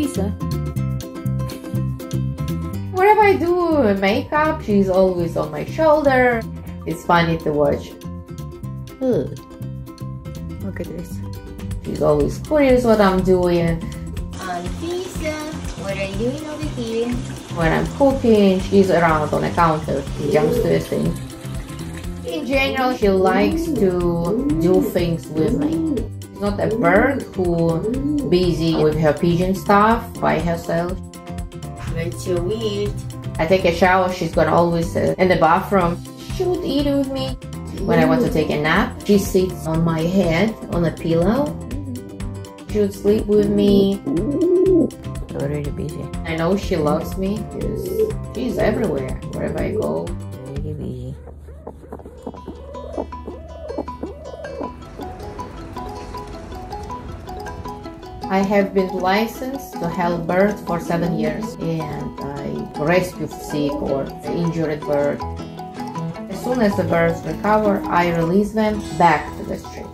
Anfisa. Wherever I do makeup, she's always on my shoulder. It's funny to watch. Ugh. Look at this. She's always curious what I'm doing. Anfisa, what are you doing over here? When I'm cooking, she's around on the counter. She jumps to the thing. In general, she likes to do things with me. She's not a bird who's busy with her pigeon stuff by herself. That's so weird. I take a shower, she's gonna always sit in the bathroom. She would eat with me. When I want to take a nap, she sits on my head on a pillow. She would sleep with me. Already busy. I know she loves me because she's everywhere, wherever I go. Very busy. I have been licensed to help birds for 7 years, and I rescue sick or injured bird. As soon as the birds recover, I release them back to the street.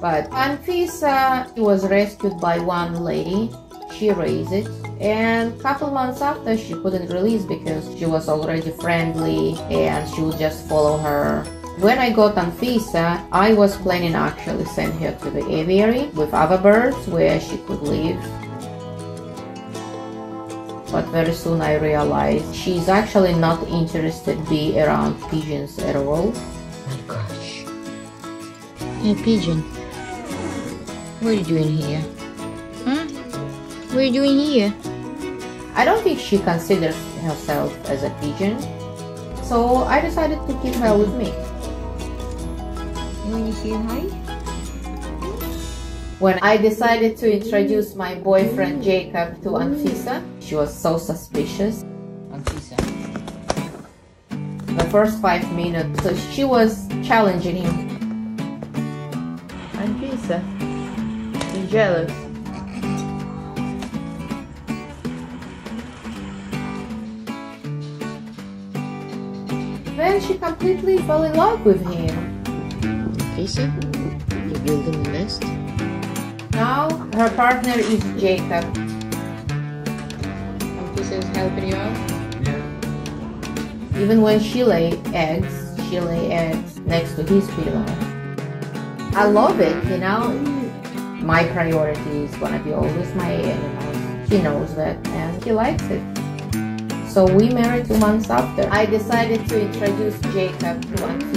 But Anfisa was rescued by one lady. She raised it, and a couple months after, she couldn't release because she was already friendly and she would just follow her. When I got Anfisa, I was planning actually send her to the aviary with other birds where she could live. But very soon I realized she's actually not interested in being around pigeons at all. Oh my gosh. Hey pigeon, what are you doing here? Huh? What are you doing here? I don't think she considers herself as a pigeon, so I decided to keep her with me. You want to say hi? When I decided to introduce my boyfriend Jacob to Anfisa, she was so suspicious. Anfisa. The first 5 minutes, so she was challenging him. Anfisa, you're jealous. Then she completely fell in love with him. Anfisa, you're building a nest? Now her partner is Jacob. Anfisa is helping you out? Yeah. Even when she lay eggs next to his pillow. I love it, you know? My priority is gonna be always my animals. He knows that and he likes it. So we married 2 months after. I decided to introduce Jacob to Anfisa.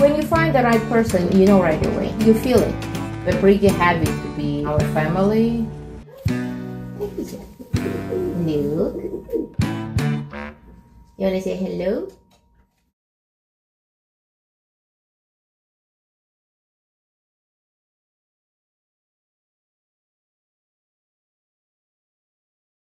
When you find the right person, you know right away. You feel it. We're pretty happy to be our family. Look. You wanna say hello?